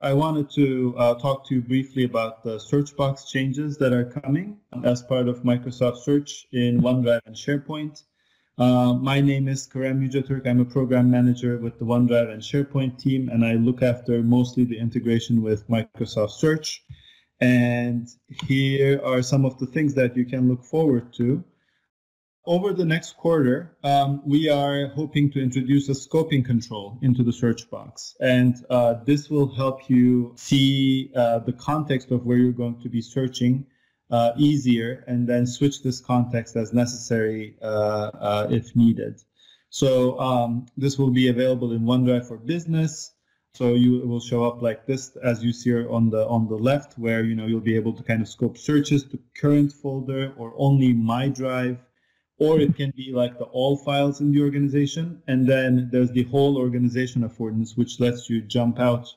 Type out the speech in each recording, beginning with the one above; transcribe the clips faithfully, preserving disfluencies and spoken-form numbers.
I wanted to uh, talk to you briefly about the search box changes that are coming as part of Microsoft Search in OneDrive and SharePoint. Uh, my name is Kerem Yuceturk. I'm a program manager with the OneDrive and SharePoint team, and I look after mostly the integration with Microsoft Search. And here are some of the things that you can look forward to. Over the next quarter, um, we are hoping to introduce a scoping control into the search box. And uh, this will help you see uh, the context of where you're going to be searching uh, easier, and then switch this context as necessary uh, uh, if needed. So um, this will be available in OneDrive for Business. So you it will show up like this, as you see here on the on the left, where you know you'll be able to kind of scope searches to current folder or only my drive. Or it can be like the all files in the organization. And then there's the whole organization affordance, which lets you jump out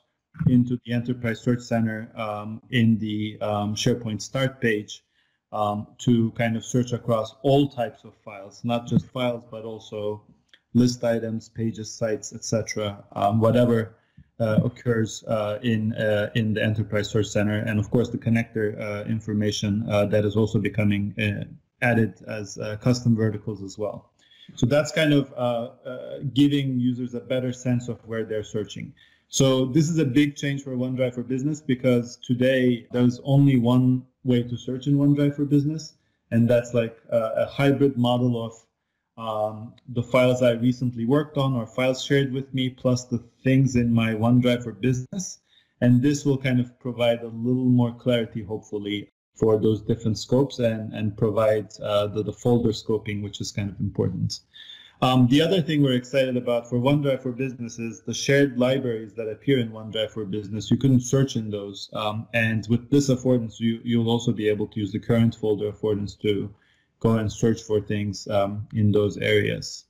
into the Enterprise Search Center um, in the um, SharePoint start page um, to kind of search across all types of files, not just files, but also list items, pages, sites, et cetera, um, whatever uh, occurs uh, in, uh, in the Enterprise Search Center. And of course, the connector uh, information uh, that is also becoming uh, added as uh, custom verticals as well. So that's kind of uh, uh, giving users a better sense of where they're searching. So this is a big change for OneDrive for Business, because today there's only one way to search in OneDrive for Business, and that's like a, a hybrid model of um, the files I recently worked on or files shared with me, plus the things in my OneDrive for Business. And this will kind of provide a little more clarity, hopefully, for those different scopes, and, and provide uh, the, the folder scoping, which is kind of important. Um, the other thing we're excited about for OneDrive for Business is the shared libraries that appear in OneDrive for Business. You couldn't search in those. Um, and with this affordance, you, you'll also be able to use the current folder affordance to go and search for things um, in those areas.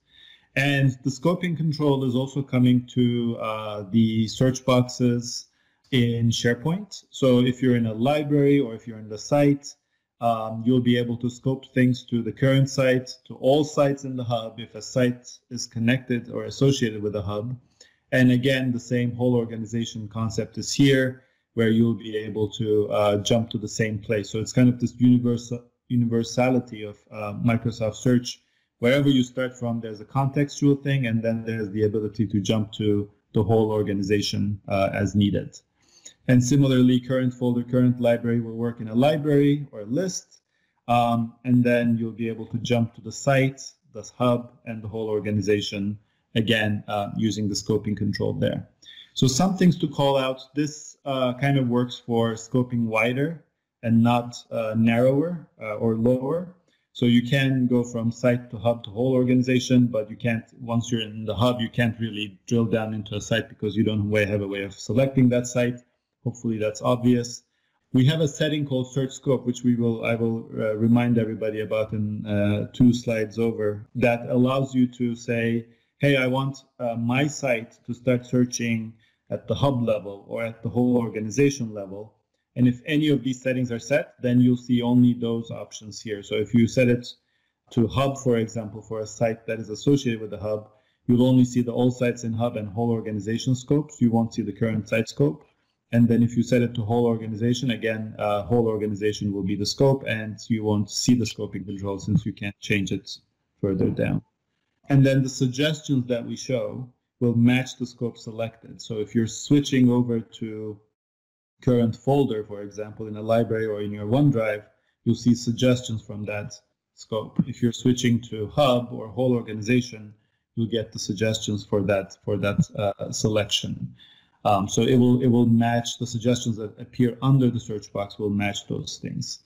And the scoping control is also coming to uh, the search boxes in SharePoint. So if you're in a library or if you're in the site, um, you'll be able to scope things to the current site, to all sites in the hub, if a site is connected or associated with a hub. And again, the same whole organization concept is here, where you'll be able to uh, jump to the same place. So it's kind of this universal universality of uh, Microsoft Search. Wherever you start from, there's a contextual thing, and then there's the ability to jump to the whole organization uh, as needed. And similarly, current folder, current library will work in a library or a list. Um, and then you'll be able to jump to the site, the hub, and the whole organization, again, uh, using the scoping control there. So some things to call out. This uh, kind of works for scoping wider and not uh, narrower uh, or lower. So you can go from site to hub to whole organization, but you can't, once you're in the hub, you can't really drill down into a site because you don't have a way of selecting that site. Hopefully that's obvious. We have a setting called Search Scope, which we will I will uh, remind everybody about in uh, two slides over, that allows you to say, hey, I want uh, my site to start searching at the hub level or at the whole organization level. And if any of these settings are set, then you'll see only those options here. So if you set it to hub, for example, for a site that is associated with the hub, you'll only see the all sites in hub and whole organization scopes. You won't see the current site scope. And then if you set it to whole organization, again, uh, whole organization will be the scope, and you won't see the scoping control since you can't change it further down. And then the suggestions that we show will match the scope selected. So if you're switching over to current folder, for example, in a library or in your OneDrive, you'll see suggestions from that scope. If you're switching to hub or whole organization, you'll get the suggestions for that, for that uh, selection. Um, so it will it will match the suggestions that appear under the search box will match those things.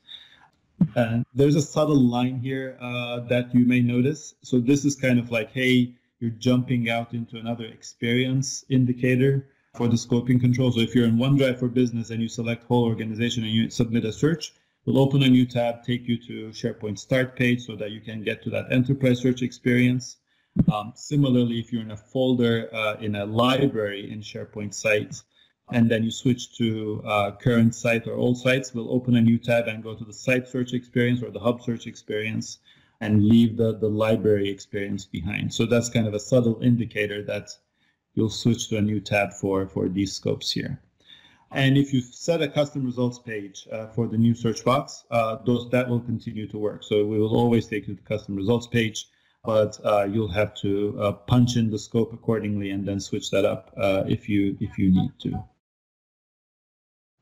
And there's a subtle line here uh, that you may notice. So this is kind of like, hey, you're jumping out into another experience indicator for the scoping control. So if you're in OneDrive for Business and you select whole organization and you submit a search, we'll open a new tab, take you to SharePoint start page so that you can get to that enterprise search experience. Um, similarly, if you're in a folder uh, in a library in SharePoint sites, and then you switch to uh, current site or all sites, we'll open a new tab and go to the site search experience or the hub search experience and leave the, the library experience behind. So that's kind of a subtle indicator that you'll switch to a new tab for, for these scopes here. And if you set a custom results page uh, for the new search box, uh, those that will continue to work. So we will always take you to the custom results page, but uh, you'll have to uh, punch in the scope accordingly and then switch that up uh, if you if you need to.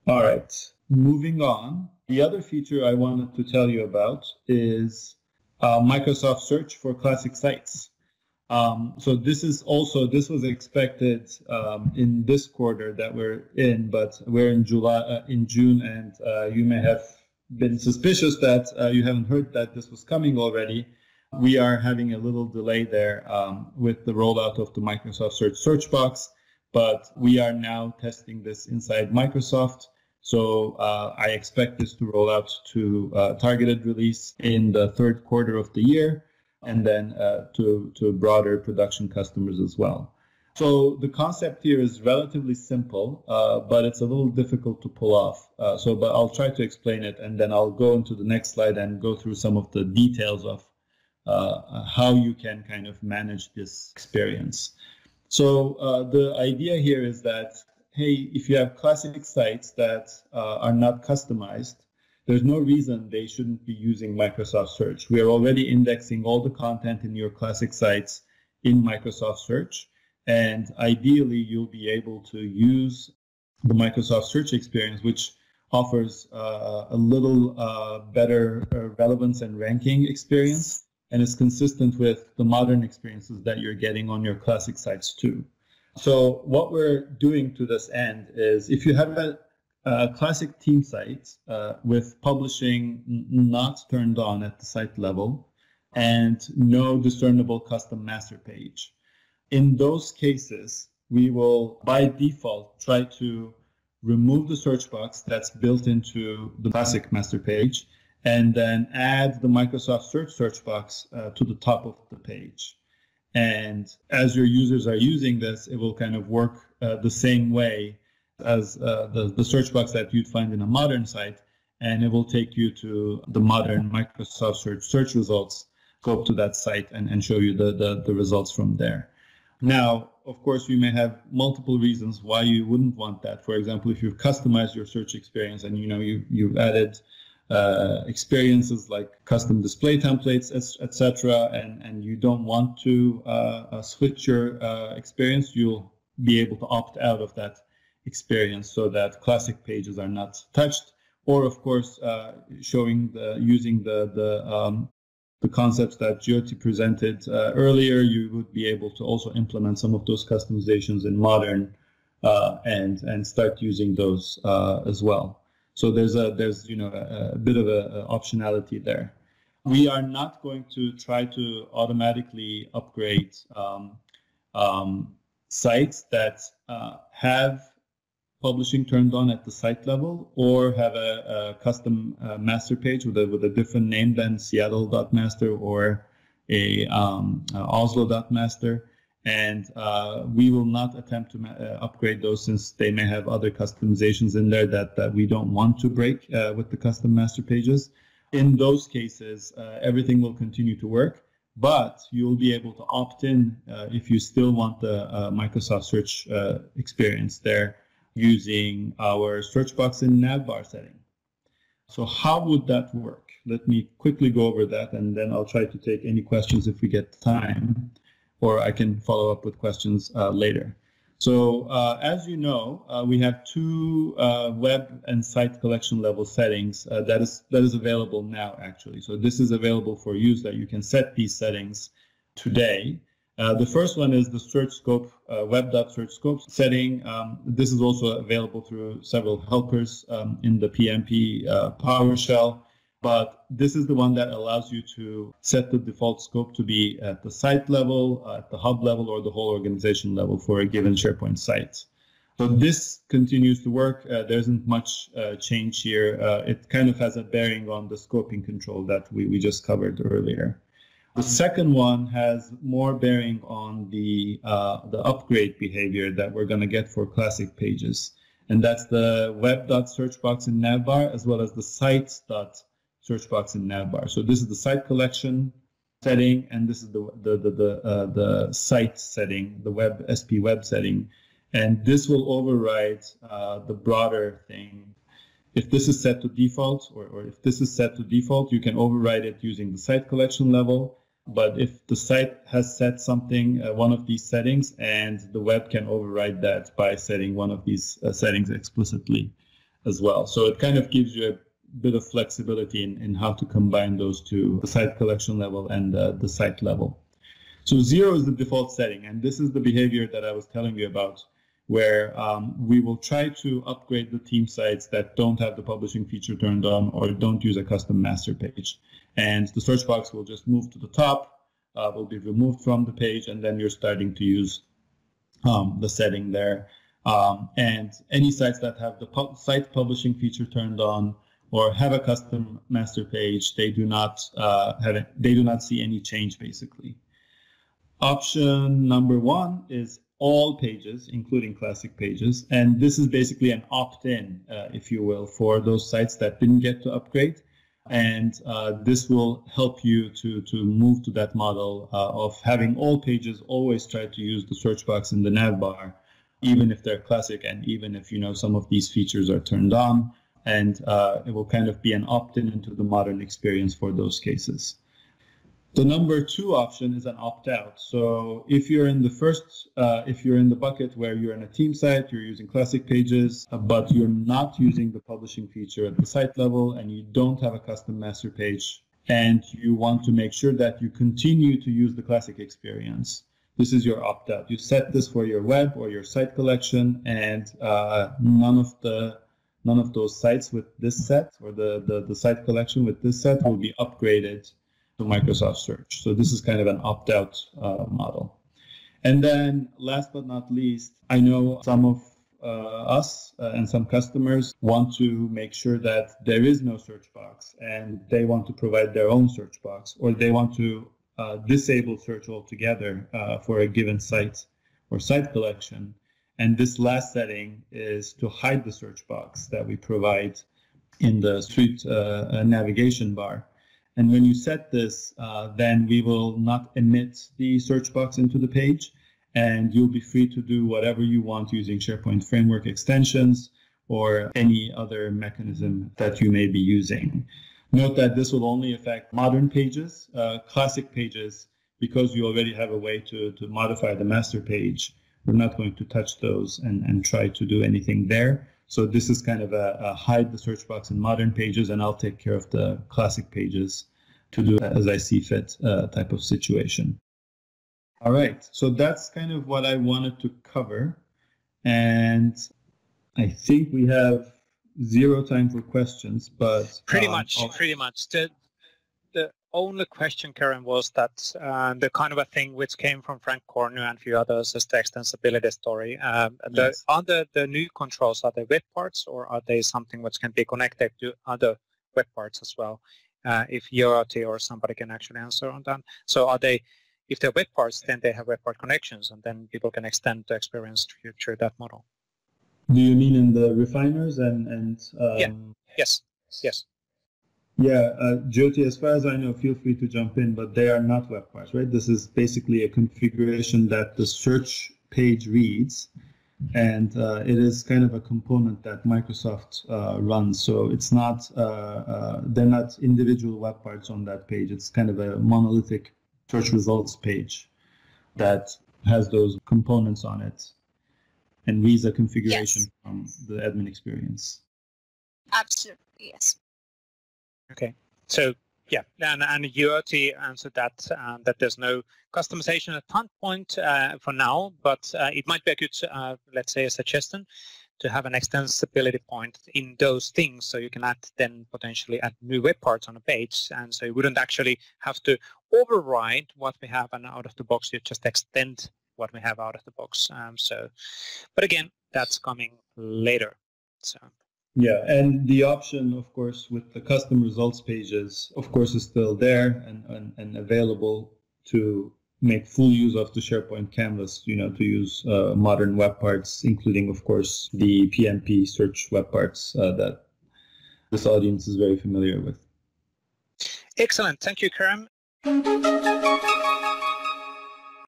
All right, moving on. The other feature I wanted to tell you about is uh, Microsoft Search for classic sites. Um, so this is also, this was expected um, in this quarter that we're in, but we're in July, uh, in June, and uh, you may have been suspicious that uh, you haven't heard that this was coming already. We are having a little delay there um, with the rollout of the Microsoft Search search box, but we are now testing this inside Microsoft. So uh, I expect this to roll out to uh, targeted release in the third quarter of the year, and then uh, to, to broader production customers as well. So the concept here is relatively simple, uh, but it's a little difficult to pull off. Uh, so, but I'll try to explain it, and then I'll go into the next slide and go through some of the details of uh, how you can kind of manage this experience. So uh, the idea here is that, hey, if you have classic sites that uh, are not customized, there's no reason they shouldn't be using Microsoft Search. We are already indexing all the content in your classic sites in Microsoft Search, and ideally you'll be able to use the Microsoft Search experience, which offers uh, a little uh, better uh, relevance and ranking experience, and is consistent with the modern experiences that you're getting on your classic sites too. So what we're doing to this end is, if you have a Uh, classic team site uh, with publishing not turned on at the site level and no discernible custom master page, in those cases, we will by default try to remove the search box that's built into the classic master page and then add the Microsoft Search search box uh, to the top of the page. And as your users are using this, it will kind of work uh, the same way as uh, the, the search box that you'd find in a modern site, and it will take you to the modern Microsoft Search search results, go up to that site and, and show you the, the, the results from there. Now, of course, you may have multiple reasons why you wouldn't want that. For example, if you've customized your search experience and you know, you, you've added uh, experiences like custom display templates, et cetera, and, and you don't want to uh, switch your uh, experience, you'll be able to opt out of that experience so that classic pages are not touched, or of course uh, showing the using the the um, the concepts that Jyoti presented uh, earlier, you would be able to also implement some of those customizations in modern uh, and and start using those uh, as well. So there's a there's you know a, a bit of a, a optionality there. We are not going to try to automatically upgrade um, um, sites that uh, have publishing turned on at the site level, or have a, a custom uh, master page with a, with a different name than Seattle.master or a um, uh, Oslo.master. And uh, we will not attempt to uh, upgrade those, since they may have other customizations in there that, that we don't want to break uh, with the custom master pages. In those cases, uh, everything will continue to work, but you'll be able to opt in uh, if you still want the uh, Microsoft Search uh, experience there, using our search box in navbar setting. So how would that work? Let me quickly go over that, and then I'll try to take any questions if we get time, or I can follow up with questions uh, later. So uh, as you know, uh, we have two uh, web and site collection level settings uh, that is that is available now, actually. So this is available for use, that you can set these settings today. Uh, the first one is the search scope, uh, web.search scope setting. Um, this is also available through several helpers um, in the P N P uh, PowerShell, but this is the one that allows you to set the default scope to be at the site level, uh, at the hub level, or the whole organization level for a given SharePoint site. So this continues to work. Uh, there isn't much uh, change here. Uh, it kind of has a bearing on the scoping control that we, we just covered earlier. The second one has more bearing on the uh, the upgrade behavior that we're going to get for classic pages, and that's the web.search box in navbar as well as the sites.search box in navbar. So this is the site collection setting, and this is the the the the, uh, the site setting, the web S P web setting, and this will override uh, the broader thing. If this is set to default, or, or if this is set to default, you can override it using the site collection level. But if the site has set something, uh, one of these settings, and the web can override that by setting one of these uh, settings explicitly as well. So it kind of gives you a bit of flexibility in, in how to combine those two, the site collection level and uh, the site level. So zero is the default setting, and this is the behavior that I was telling you about, where um, we will try to upgrade the team sites that don't have the publishing feature turned on or don't use a custom master page. And the search box will just move to the top, uh, will be removed from the page, and then you're starting to use um, the setting there. Um, and any sites that have the pub site publishing feature turned on or have a custom master page, they do not uh, have a, they do not see any change basically. Option number one is all pages, including classic pages, and this is basically an opt-in, uh, if you will, for those sites that didn't get to upgrade. And uh, this will help you to, to move to that model uh, of having all pages always try to use the search box in the nav bar, even if they're classic and even if, you know, some of these features are turned on. And uh, it will kind of be an opt-in into the modern experience for those cases. The number two option is an opt-out. So if you're in the first, uh, if you're in the bucket where you're in a team site, you're using classic pages, but you're not using the publishing feature at the site level, and you don't have a custom master page, and you want to make sure that you continue to use the classic experience, this is your opt-out. You set this for your web or your site collection, and uh, none of the none of those sites with this set, or the, the, the site collection with this set, will be upgraded to Microsoft Search. So this is kind of an opt-out uh, model. And then last but not least, I know some of uh, us uh, and some customers want to make sure that there is no search box, and they want to provide their own search box, or they want to uh, disable search altogether uh, for a given site or site collection. And this last setting is to hide the search box that we provide in the street uh, navigation bar. And when you set this, uh, then we will not emit the search box into the page, and you'll be free to do whatever you want using SharePoint framework extensions or any other mechanism that you may be using. Note that this will only affect modern pages, uh, classic pages, because you already have a way to, to modify the master page. We're not going to touch those and, and try to do anything there. So this is kind of a, a hide the search box in modern pages, and I'll take care of the classic pages to do as I see fit uh, type of situation. All right, so that's kind of what I wanted to cover. And I think we have zero time for questions, but... Pretty um, much, I'll... pretty much. The, the only question, Kerem, was that uh, the kind of a thing which came from Frank Kornu and a few others is the extensibility story. Um, yes. the, are the, the new controls, are they web parts, or are they something which can be connected to other web parts as well? Uh, if Jyoti or somebody can actually answer on that. So are they, if they're web parts, then they have web part connections, and then people can extend the experience to, to that model. Do you mean in the refiners and... and um... yeah. Yes, yes. Yeah, uh, Jyoti, as far as I know, feel free to jump in, but they are not web parts, right? This is basically a configuration that the search page reads, and uh, it is kind of a component that Microsoft uh, runs. So it's not, uh, uh, they're not individual web parts on that page. It's kind of a monolithic search results page that has those components on it and reads a configuration yes. from the admin experience. Absolutely, yes. Okay, so yeah, and, and Jyoti answered that, um, that there's no customization at that point uh, for now, but uh, it might be a good, uh, let's say, a suggestion to have an extensibility point in those things, so you can add then potentially add new web parts on a page, and so you wouldn't actually have to override what we have and out of the box, you just extend what we have out of the box. Um, so, but again, that's coming later. So. Yeah, and the option, of course, with the custom results pages, of course, is still there and, and, and available to make full use of the SharePoint canvas, you know, to use uh, modern web parts, including, of course, the P N P search web parts uh, that this audience is very familiar with. Excellent. Thank you, Kerem.